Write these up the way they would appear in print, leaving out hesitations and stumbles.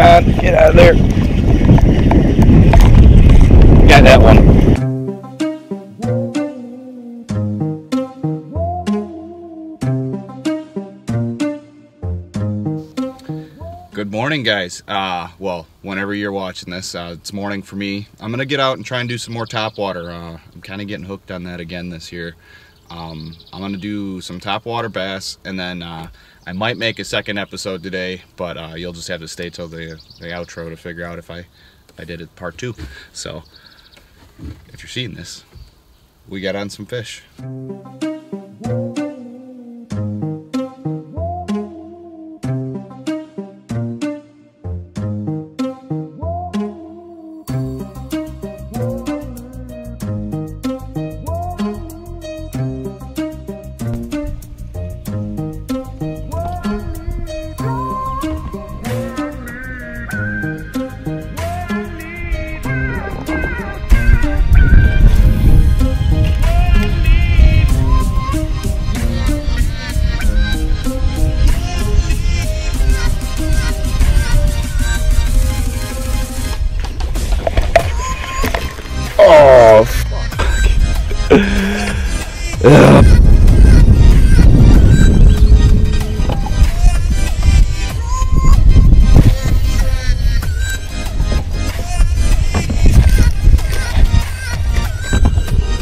mine. Get out of there. Got that one. Good morning, guys. Well, whenever you're watching this, it's morning for me. I'm gonna get out and try and do some more top water. I'm kind of getting hooked on that again this year. I'm gonna do some top water bass, and then I might make a second episode today, but you'll just have to stay till the outro to figure out if I did it part two. So if you're seeing this, we got on some fish.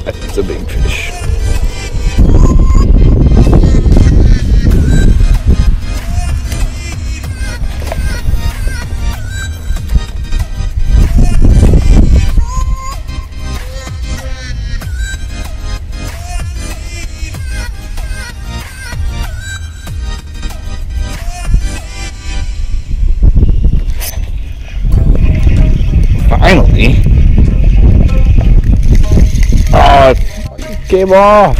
That's a big fish. Came off.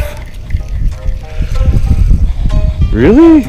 Really?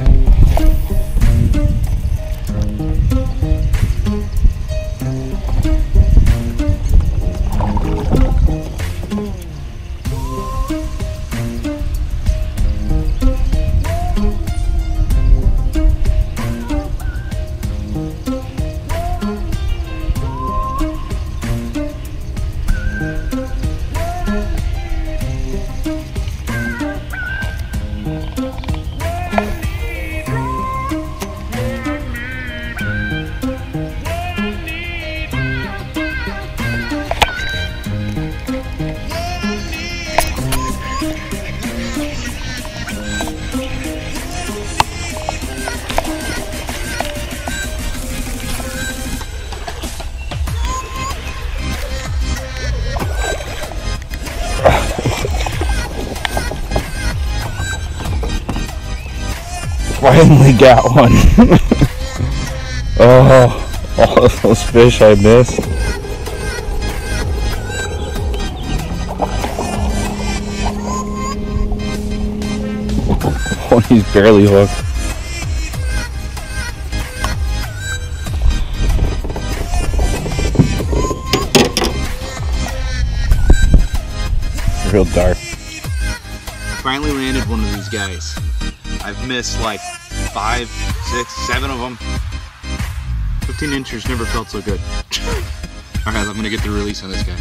Finally got one. Oh, all of those fish I missed. Oh, he's barely hooked. Real dark. I finally landed one of these guys. I've missed like 5, 6, 7 of them. 15 inches never felt so good. All right, I'm gonna get the release on this guy.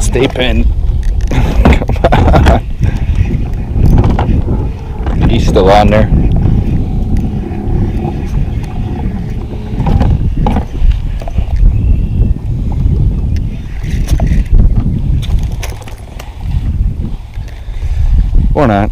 Stay pinned. Come on. He's still on there. Or not.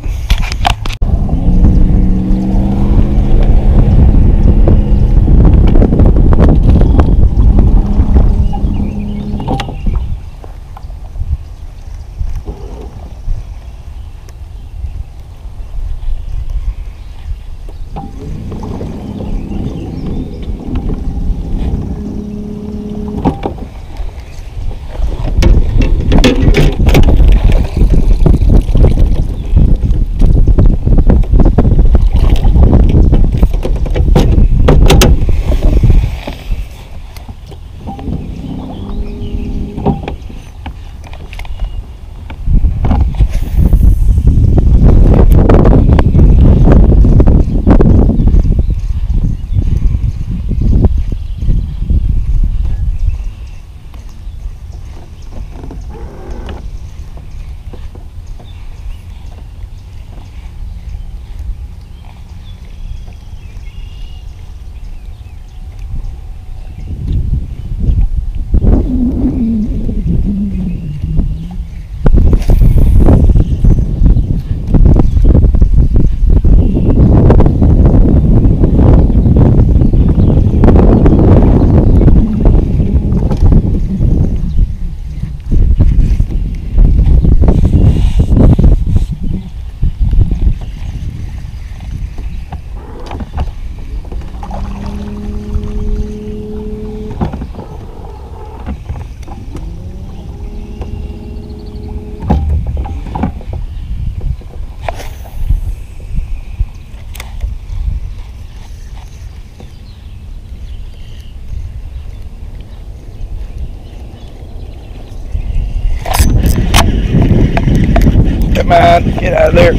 Get out of there.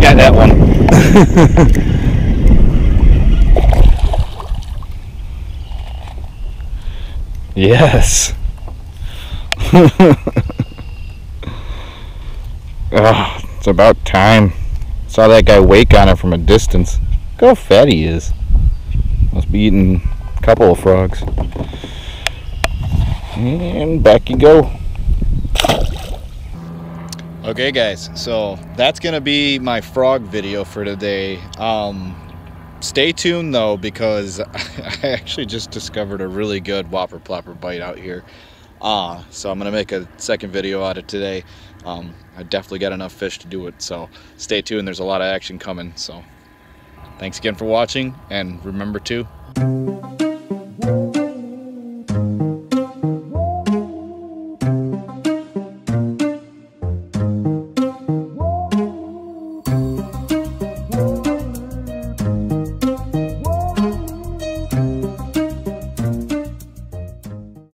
Got that one. Yes. Oh, it's about time. Saw that guy wake on it from a distance. Look how fat he is. Must be eating a couple of frogs. And back you go. Okay guys, so that's gonna be my frog video for today. Stay tuned though, because I actually just discovered a really good whopper plopper bite out here. So I'm gonna make a second video out of today. I definitely got enough fish to do it, so stay tuned. There's a lot of action coming. So thanks again for watching, and remember to